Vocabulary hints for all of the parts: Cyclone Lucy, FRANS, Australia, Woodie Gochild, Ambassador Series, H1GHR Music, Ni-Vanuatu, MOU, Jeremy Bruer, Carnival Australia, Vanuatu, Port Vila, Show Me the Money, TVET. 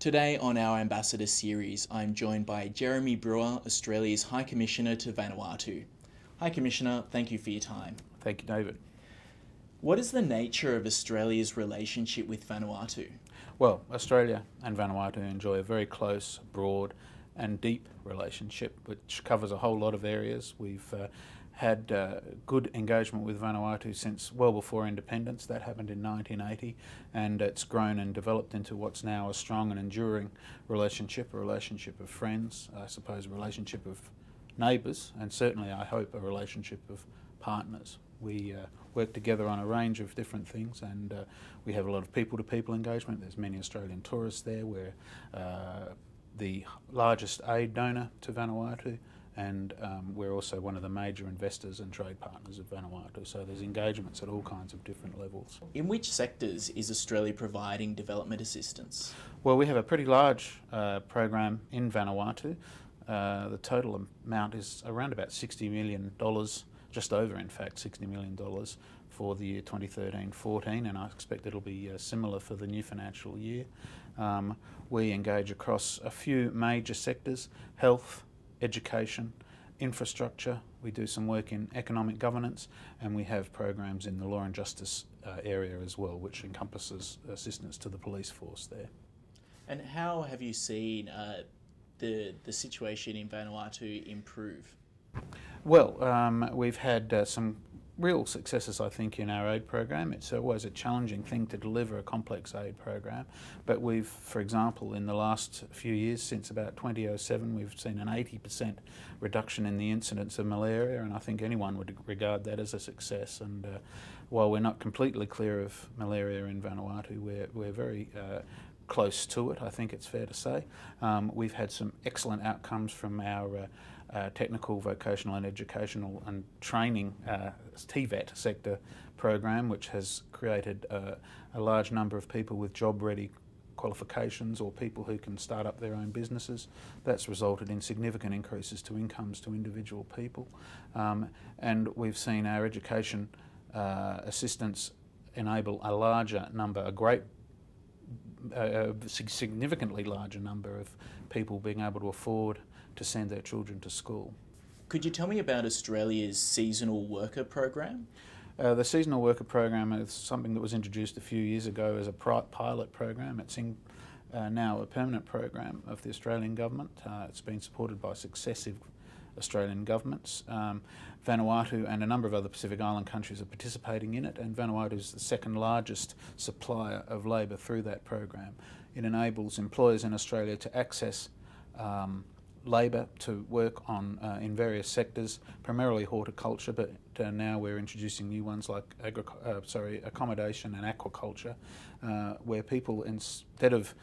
Today on our Ambassador series, I'm joined by Jeremy Bruer, Australia's High Commissioner to Vanuatu. High Commissioner, thank you for your time. Thank you, David. What is the nature of Australia's relationship with Vanuatu? Well, Australia and Vanuatu enjoy a very close, broad and deep relationship which covers a whole lot of areas. We've had good engagement with Vanuatu since well before independence. That happened in 1980, and it's grown and developed into what's now a strong and enduring relationship, a relationship of friends, I suppose a relationship of neighbours, and certainly I hope a relationship of partners. We work together on a range of different things, and we have a lot of people-to-people engagement. There's many Australian tourists there. We're the largest aid donor to Vanuatu, and we're also one of the major investors and trade partners of Vanuatu, so there's engagements at all kinds of different levels. In which sectors is Australia providing development assistance? Well, we have a pretty large program in Vanuatu. The total amount is around about $60 million, just over in fact, $60 million for the year 2013-14, and I expect it'll be similar for the new financial year. We engage across a few major sectors: health, education, infrastructure. We do some work in economic governance, and we have programs in the law and justice area as well, which encompasses assistance to the police force there. And how have you seen the situation in Vanuatu improve? Well, we've had some real successes, I think, in our aid program. It's always a challenging thing to deliver a complex aid program, but we've, for example, in the last few years, since about 2007, we've seen an 80% reduction in the incidence of malaria, and I think anyone would regard that as a success. And while we're not completely clear of malaria in Vanuatu, we're very close to it, I think it's fair to say. We've had some excellent outcomes from our technical, vocational and educational and training TVET sector program, which has created a large number of people with job-ready qualifications, or people who can start up their own businesses. That's resulted in significant increases to incomes to individual people. And we've seen our education assistance enable a larger number, a significantly larger number of people being able to afford to send their children to school. Could you tell me about Australia's seasonal worker program? The seasonal worker program is something that was introduced a few years ago as a pilot program. It's now a permanent program of the Australian government. It's been supported by successive Australian governments. Vanuatu and a number of other Pacific Island countries are participating in it, and Vanuatu is the second largest supplier of labour through that program. It enables employers in Australia to access labour to work on in various sectors, primarily horticulture, but now we're introducing new ones like accommodation and aquaculture, where people, instead of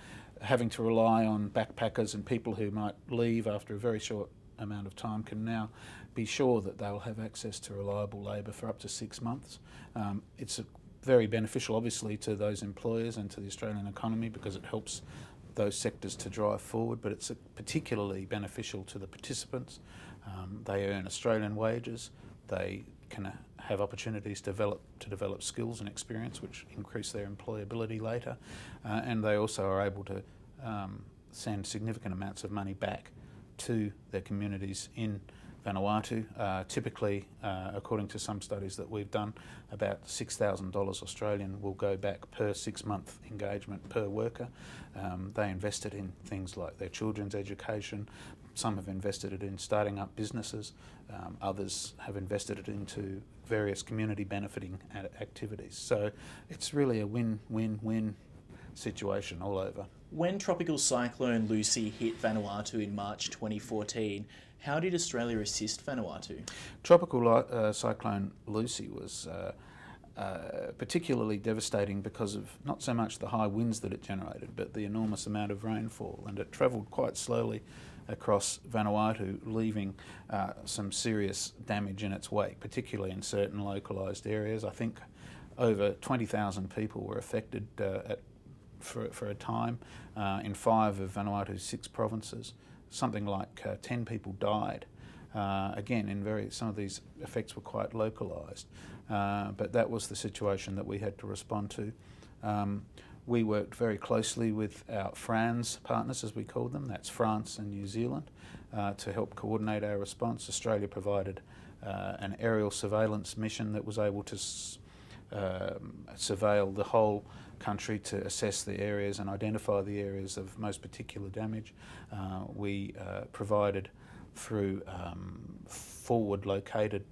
having to rely on backpackers and people who might leave after a very short amount of time, can now be sure that they'll have access to reliable labour for up to 6 months. It's very beneficial, obviously, to those employers and to the Australian economy because it helps those sectors to drive forward, but it's particularly beneficial to the participants. They earn Australian wages, they can have opportunities to develop skills and experience which increase their employability later, and they also are able to send significant amounts of money back to their communities in Vanuatu. Typically, according to some studies that we've done, about $6,000 Australian will go back per 6-month engagement per worker. They invested in things like their children's education. Some have invested it in starting up businesses. Others have invested it into various community benefiting activities. So it's really a win-win-win situation all over. When Tropical Cyclone Lucy hit Vanuatu in March 2014, how did Australia assist Vanuatu? Tropical Cyclone Lucy was particularly devastating because of not so much the high winds that it generated, but the enormous amount of rainfall, and it travelled quite slowly across Vanuatu, leaving some serious damage in its wake, particularly in certain localised areas. I think over 20,000 people were affected for a time in 5 of Vanuatu's 6 provinces. Something like 10 people died. Again, some of these effects were quite localised, but that was the situation that we had to respond to. We worked very closely with our FRANS partners, as we called them, that's France and New Zealand, to help coordinate our response. Australia provided an aerial surveillance mission that was able to surveil the whole country to assess the areas and identify the areas of most particular damage. We provided through forward located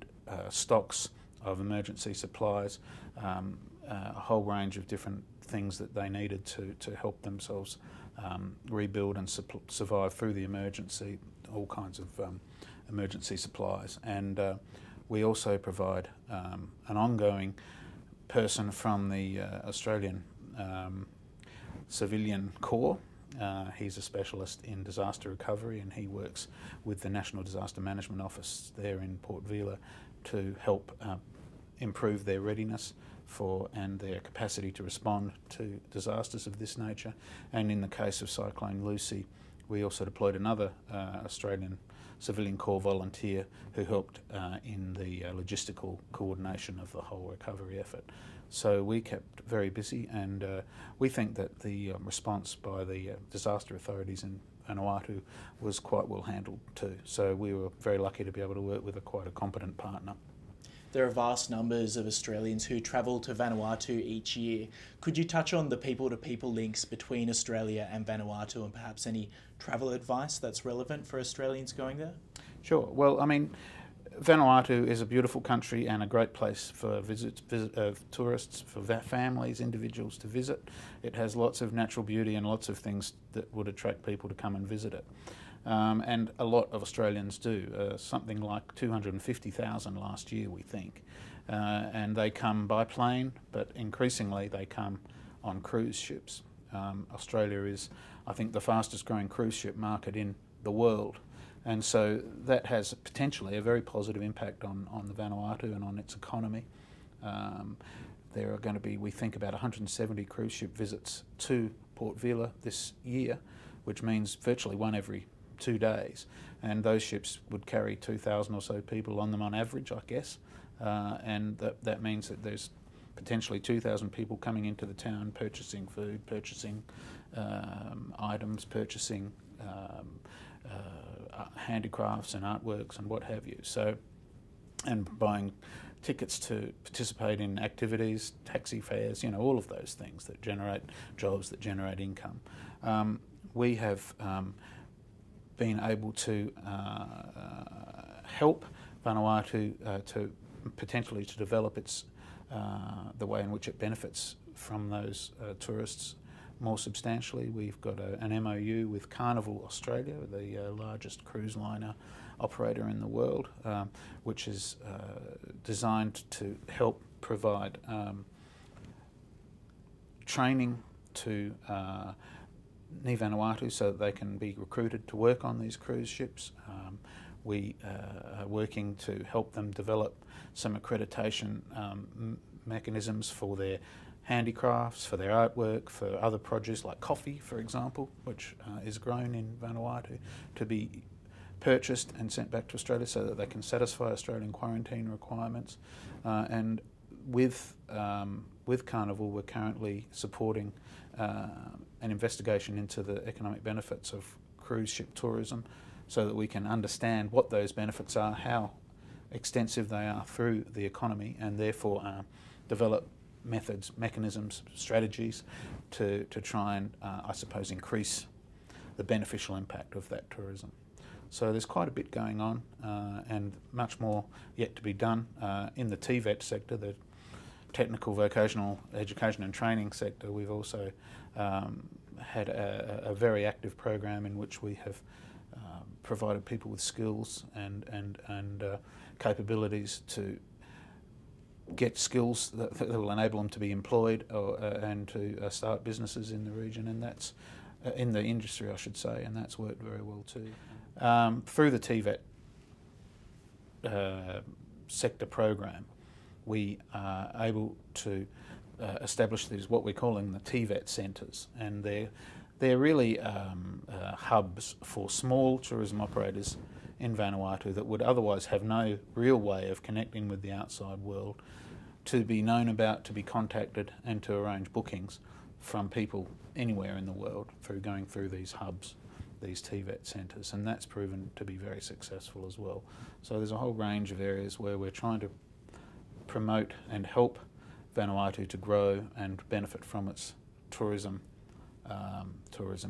stocks of emergency supplies, a whole range of different things that they needed to help themselves rebuild and survive through the emergency, all kinds of emergency supplies. And we also provide an ongoing person from the Australian Civilian Corps. He's a specialist in disaster recovery, and he works with the National Disaster Management Office there in Port Vila to help improve their readiness for and their capacity to respond to disasters of this nature. And in the case of Cyclone Lucy, we also deployed another Australian Civilian Corps volunteer who helped in the logistical coordination of the whole recovery effort. So we kept very busy, and we think that the response by the disaster authorities in Vanuatu was quite well handled too. So we were very lucky to be able to work with quite a competent partner. There are vast numbers of Australians who travel to Vanuatu each year. Could you touch on the people-to-people links between Australia and Vanuatu, and perhaps any travel advice that's relevant for Australians going there? Sure. Well, I mean, Vanuatu is a beautiful country and a great place for tourists, for families, individuals to visit. It has lots of natural beauty and lots of things that would attract people to come and visit it. And a lot of Australians do, something like 250,000 last year, we think. And they come by plane, but increasingly they come on cruise ships. Australia is, I think, the fastest growing cruise ship market in the world. And so that has potentially a very positive impact on the Vanuatu and on its economy. There are going to be, we think, about 170 cruise ship visits to Port Vila this year, which means virtually one every 2 days, and those ships would carry 2,000 or so people on them on average, I guess, and that means that there's potentially 2,000 people coming into the town, purchasing food, purchasing items, purchasing handicrafts and artworks and what have you, so, and buying tickets to participate in activities, taxi fares, you know, all of those things that generate jobs, that generate income. We have been able to help Vanuatu to potentially develop its the way in which it benefits from those tourists more substantially. We've got an MOU with Carnival Australia, the largest cruise liner operator in the world, which is designed to help provide training to Ni-Vanuatu so that they can be recruited to work on these cruise ships. We are working to help them develop some accreditation mechanisms for their handicrafts, for their artwork, for other produce like coffee, for example, which is grown in Vanuatu, to be purchased and sent back to Australia so that they can satisfy Australian quarantine requirements. And with Carnival, we're currently supporting an investigation into the economic benefits of cruise ship tourism so that we can understand what those benefits are, how extensive they are through the economy, and therefore develop methods, mechanisms, strategies to try and, I suppose, increase the beneficial impact of that tourism. So there's quite a bit going on, and much more yet to be done in the TVET sector, the Technical Vocational Education and Training sector. We've also had a very active program in which we have provided people with skills and capabilities to get skills that will enable them to be employed or, and to start businesses in the region, and that's in the industry, I should say, and that's worked very well too. Through the TVET sector program, we are able to establish these, what we're calling the TVET centres, and they're really hubs for small tourism operators in Vanuatu that would otherwise have no real way of connecting with the outside world, to be known about, to be contacted, and to arrange bookings from people anywhere in the world through going through these hubs, these TVET centres, and that's proven to be very successful as well. So there's a whole range of areas where we're trying to promote and help Vanuatu to grow and benefit from its tourism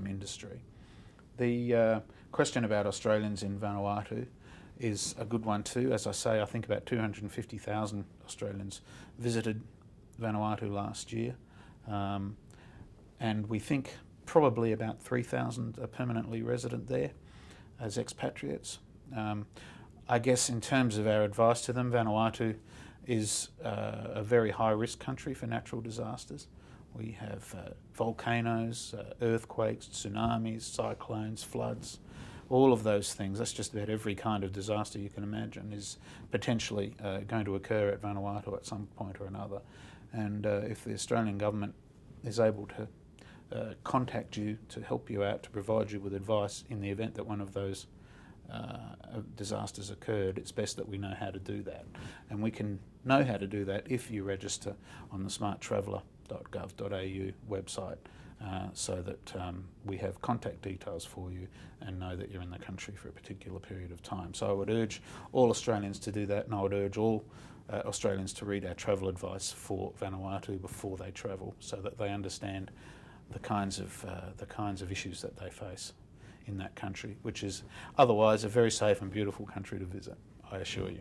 industry. The question about Australians in Vanuatu is a good one too. As I say, I think about 250,000 Australians visited Vanuatu last year, and we think probably about 3,000 are permanently resident there as expatriates. I guess in terms of our advice to them, Vanuatu is a very high-risk country for natural disasters. We have volcanoes, earthquakes, tsunamis, cyclones, floods, all of those things. That's just about every kind of disaster you can imagine is potentially going to occur at Vanuatu at some point or another. And if the Australian government is able to contact you to help you out, to provide you with advice in the event that one of those disasters occurred, it's best that we know how to do that. And we can know how to do that if you register on the smarttraveller.gov.au website, so that we have contact details for you and know that you're in the country for a particular period of time. So I would urge all Australians to do that, and I would urge all Australians to read our travel advice for Vanuatu before they travel, so that they understand the kinds of issues that they face in that country, which is otherwise a very safe and beautiful country to visit, I assure you.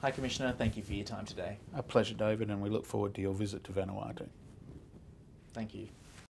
High Commissioner, thank you for your time today. A pleasure, David, and we look forward to your visit to Vanuatu. Thank you.